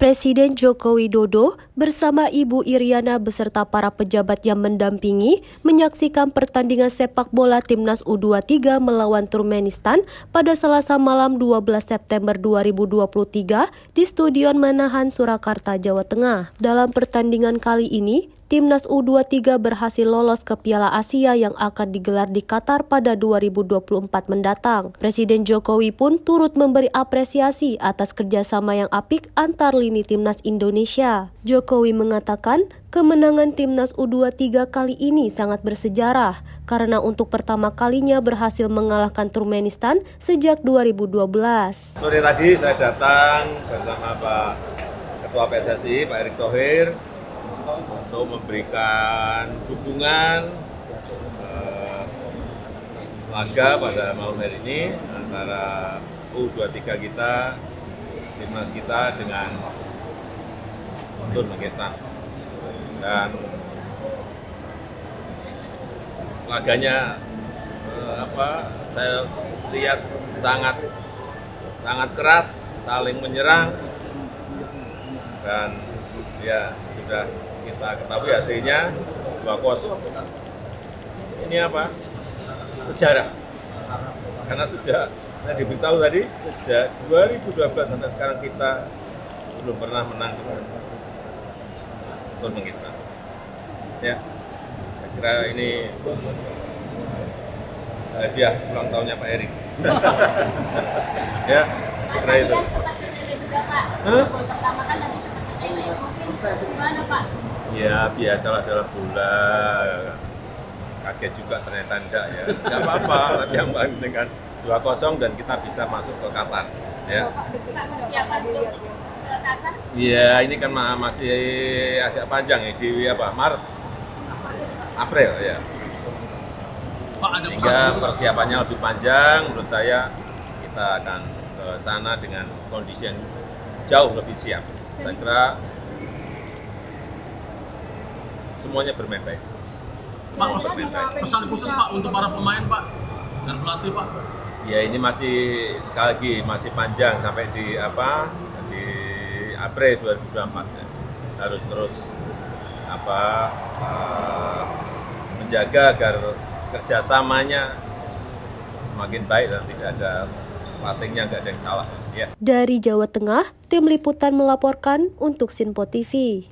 Presiden Joko Widodo bersama Ibu Iriana beserta para pejabat yang mendampingi menyaksikan pertandingan sepak bola Timnas U-23 melawan Turkmenistan pada Selasa malam 12 September 2023 di Stadion Manahan, Surakarta, Jawa Tengah. Dalam pertandingan kali ini, Timnas U-23 berhasil lolos ke Piala Asia yang akan digelar di Qatar pada 2024 mendatang. Presiden Jokowi pun turut memberi apresiasi atas kerjasama yang apik antar lini Timnas Indonesia. Jokowi mengatakan, kemenangan Timnas U-23 kali ini sangat bersejarah karena untuk pertama kalinya berhasil mengalahkan Turkmenistan sejak 2012. Sore tadi saya datang bersama Pak Ketua PSSI, Pak Erick Thohir, untuk memberikan dukungan laga pada malam hari ini antara U23 kita, timnas kita dengan Turkmenistan, dan laganya saya lihat sangat keras, saling menyerang, dan ya sudah kita ketahui hasilnya 2-0. Ini sejarah, karena sejak saya diberitahu tadi, sejak 2012 sampai sekarang kita belum pernah menang Turkmenistan. Ya, saya kira ini hadiah ulang tahunnya Pak Erick. Ya, kira itu. Ya, biasalah dalam bola. Kaget juga ternyata enggak, ya. Enggak apa-apa, tapi yang penting kan 2-0 dan kita bisa masuk ke Qatar, ya. Iya, ini kan masih agak panjang ya, di Maret. April, ya. Sehingga persiapannya lebih panjang, menurut saya kita akan ke sana dengan kondisi yang jauh lebih siap. Saya kira semuanya bermain baik. Pak, pesan khusus Pak untuk para pemain Pak dan pelatih Pak? Ya, ini masih sekali lagi masih panjang sampai di di April 2024, ya. Harus terus menjaga agar kerjasamanya semakin baik dan tidak ada passingnya, nggak ada yang salah, ya. Dari Jawa Tengah, tim liputan melaporkan untuk Sinpo TV.